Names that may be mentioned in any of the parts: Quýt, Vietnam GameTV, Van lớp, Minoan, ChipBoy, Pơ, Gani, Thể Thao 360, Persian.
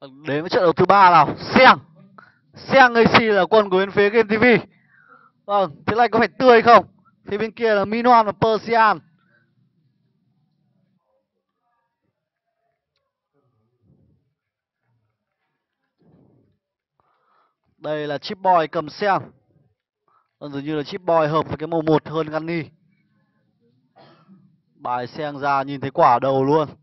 Đến với trận đấu thứ ba nào. Seng. Seng AC là quân của bên phía Game TV. Vâng, thế này có phải tươi không? Phía bên kia là Minoan và Persian. Đây là ChipBoy cầm Seng. Dường như là ChipBoy hợp với cái màu 1 hơn Gani. Bài Seng ra nhìn thấy quả đầu luôn.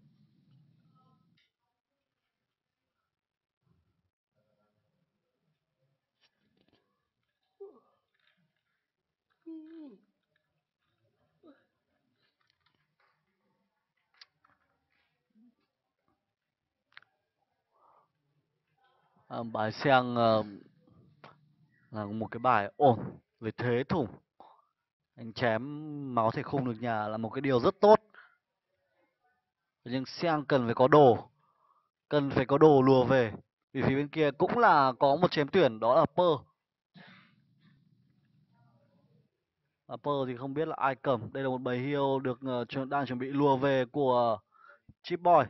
Bài Seng là một cái bài ổn về thế thủng. Anh chém máu thì không được nhà là một cái điều rất tốt, nhưng Seng cần phải có đồ, cần phải có đồ lùa về, vì phía bên kia cũng là có một chém tuyển, đó là Pơ. Pơ thì không biết là ai cầm. Đây là một bầy hiêu được đang chuẩn bị lùa về của ChipBoy.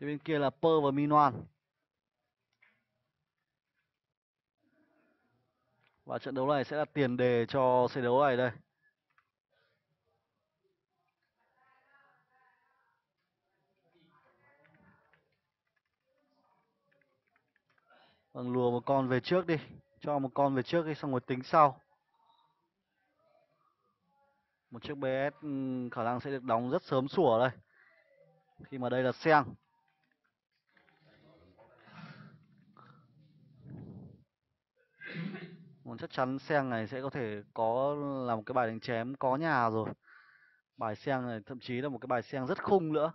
Phía bên kia là Pơ và Minoan. Và trận đấu này sẽ là tiền đề cho xe đấu này đây. Vâng, lùa một con về trước đi. Cho một con về trước đi, xong rồi tính sau. Một chiếc BS khả năng sẽ được đóng rất sớm sủa đây. Khi mà đây là Seng. Chắc chắn Seng này sẽ có thể có là một cái bài đánh chém có nhà rồi. Bài Seng này thậm chí là một cái bài Seng rất khung nữa.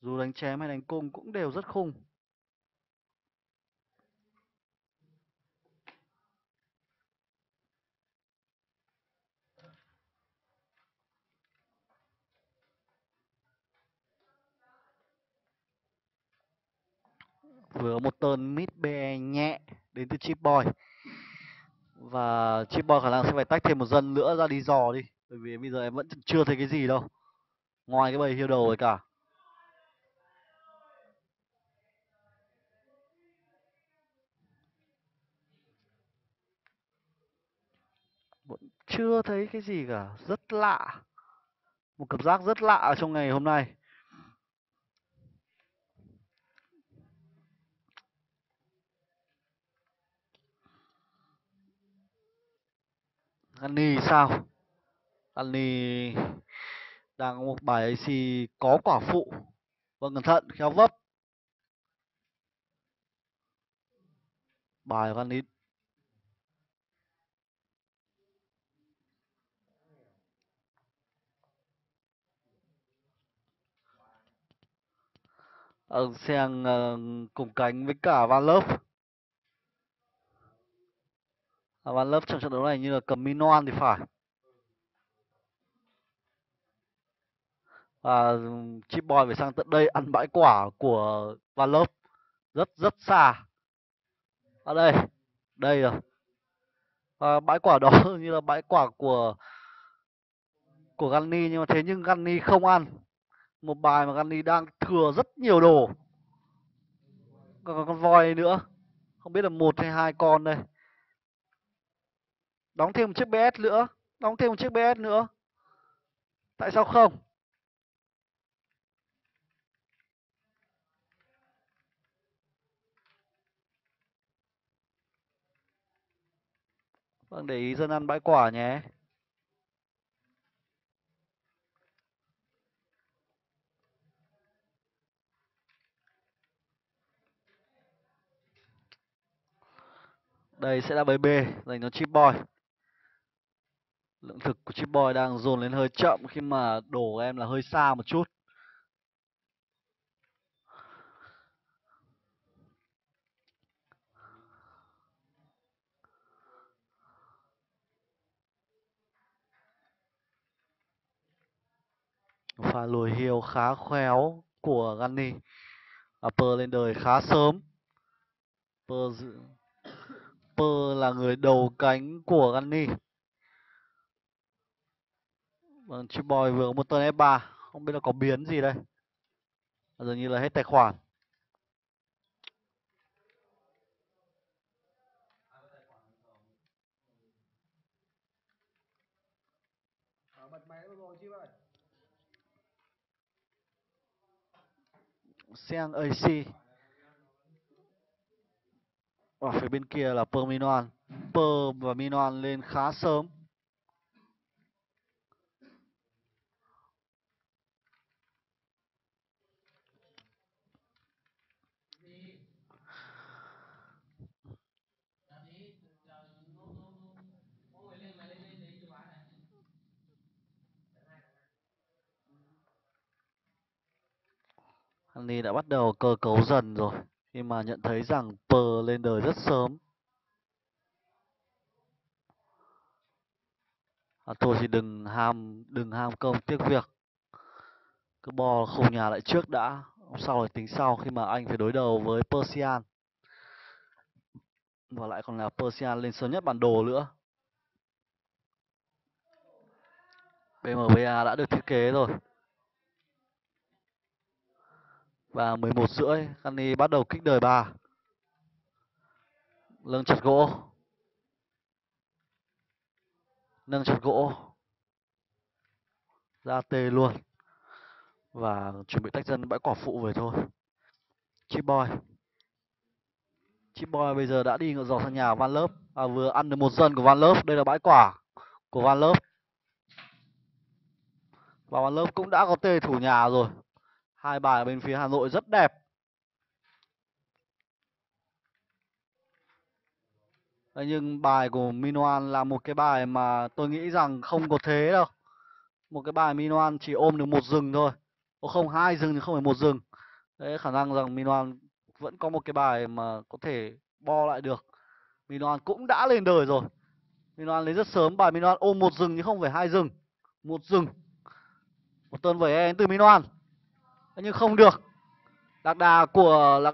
Dù đánh chém hay đánh cung cũng đều rất khung. Vừa một tơn mid BE nhẹ đến từ ChipBoy. Và ChipBoy khả năng sẽ phải tách thêm một dân nữa ra đi dò đi. Bởi vì bây giờ em vẫn chưa thấy cái gì đâu, ngoài cái bầy hiêu đầu rồi cả. Vẫn chưa thấy cái gì cả. Rất lạ. Một cảm giác rất lạ trong ngày hôm nay. Gani sao? Gani đang có một bài AC có quả phụ. Vâng, cẩn thận, khéo vấp. Bài Gani. Seng cùng cánh với cả Van lớp. Van lớp trong trận đấu này như là cầm Minoan thì phải. Và ChipBoy phải sang tận đây ăn bãi quả của Van lớp. Rất xa. Ở đây. Đây rồi. Và bãi quả đó như là bãi quả của Gani, nhưng mà thế nhưng Gani không ăn. Một bài mà Gani đang thừa rất nhiều đồ. Còn con voi nữa. Không biết là 1 hay 2 con đây. Đóng thêm một chiếc BS nữa. Đóng thêm một chiếc BS nữa. Tại sao không? Vâng, để ý dân ăn bãi quả nhé. Đây sẽ là bầy B dành cho ChipBoy. Lượng thực của ChipBoy đang dồn lên hơi chậm khi mà đổ em là hơi xa một chút. Pha lùi hiêu khá khéo của Gani. Pơ lên đời khá sớm. Pơ là người đầu cánh của Gani. Vâng, ChipBoy vừa có một tơn F3. Không biết là có biến gì đây. Dường như là hết tài khoản. sang AC. Ở phía bên kia là Pơ Minoan. Pơ và Minoan lên khá sớm. Gani đã bắt đầu cơ cấu dần rồi khi mà nhận thấy rằng Pơ lên đời rất sớm. Thôi thì đừng ham công tiếc việc, cứ bò khung nhà lại trước đã, sau rồi tính sau khi mà anh phải đối đầu với Persian. Và lại còn là Persian lên sớm nhất bản đồ nữa. BMBA đã được thiết kế rồi. Và 11:30, Gani bắt đầu kích đời 3. Nâng chặt gỗ. Ra tê luôn. Và chuẩn bị tách dân bãi quả phụ về thôi. ChipBoy bây giờ đã đi ngựa dò sang nhà Van lớp. Vừa ăn được một dân của Van lớp. Đây là bãi quả của Van lớp. Và Van lớp cũng đã có tê thủ nhà rồi. Hai bài ở bên phía Hà Nội rất đẹp. Nhưng bài của Minoan là một cái bài mà tôi nghĩ rằng không có thế đâu. Một cái bài Minoan chỉ ôm được một rừng thôi. Ô không, hai rừng chứ không phải một rừng. Đấy, khả năng rằng Minoan vẫn có một cái bài mà có thể bo lại được. Minoan cũng đã lên đời rồi. Minoan lấy rất sớm, bài Minoan ôm một rừng chứ không phải hai rừng. Một rừng. Một tên vẩy e đến từ Minoan. Nhưng không được. Lạc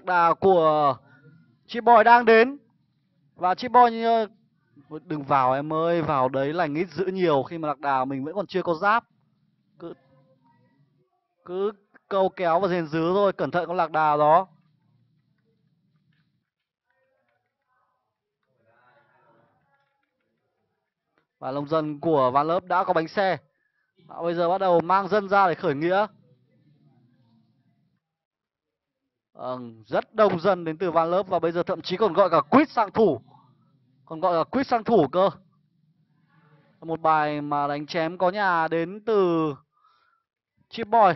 đà của ChipBoy đang đến. Và ChipBoy như... Đừng vào em ơi. Vào đấy lành ít giữ nhiều. Khi mà lạc đà mình vẫn còn chưa có giáp. Cứ câu kéo và rền dứ thôi. Cẩn thận con lạc đà đó. Và lông dân của Van lớp đã có bánh xe. Và bây giờ bắt đầu mang dân ra để khởi nghĩa. Rất đông dân đến từ Van lớp. Và bây giờ thậm chí còn gọi cả Quýt sang thủ. Cơ. Một bài mà đánh chém có nhà đến từ ChipBoy.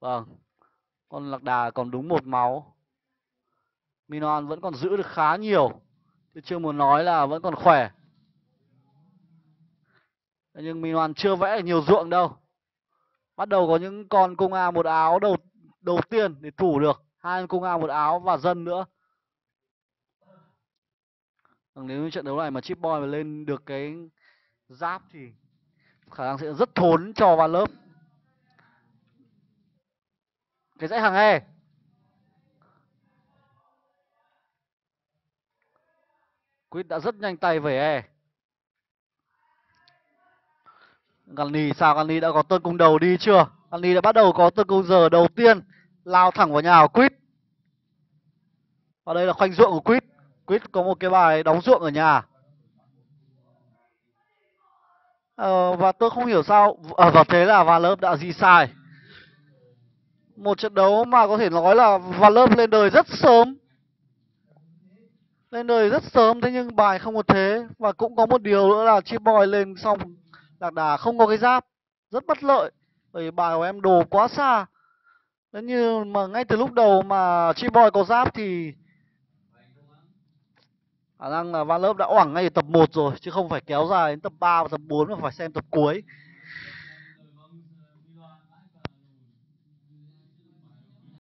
Vâng. Con lạc đà còn đúng một máu. Minoan vẫn còn giữ được khá nhiều. Tôi chưa muốn nói là vẫn còn khỏe. Nhưng Minoan chưa vẽ được nhiều ruộng đâu. Bắt đầu có những con cung A một áo đầu tiên để thủ được. Hai cung A một áo và dân nữa. Nếu trận đấu này mà ChipBoy mà lên được cái giáp thì khả năng sẽ rất thốn cho Van lớp. Cái dãy hàng E. Quýt đã rất nhanh tay về E. Gani sao? Gani đã có tên cung đầu đi chưa? Gani đã bắt đầu có tên cung giờ đầu tiên. Lao thẳng vào nhà của Quýt. Và đây là khoanh ruộng của Quýt. Quýt có một cái bài đóng ruộng ở nhà. Và tôi không hiểu sao và thế là Van lớp đã di sai. Một trận đấu mà có thể nói là Van lớp lên đời rất sớm. Lên đời rất sớm. Thế nhưng bài không có thế. Và cũng có một điều nữa là ChipBoy lên xong lạc đà không có cái giáp, rất bất lợi bởi bài của em đồ quá xa. Nếu như mà ngay từ lúc đầu mà ChipBoy có giáp thì khả năng là Van lớp đã oảng ngay từ tập 1 rồi, chứ không phải kéo dài đến tập 3 và tập 4 mà phải xem tập cuối.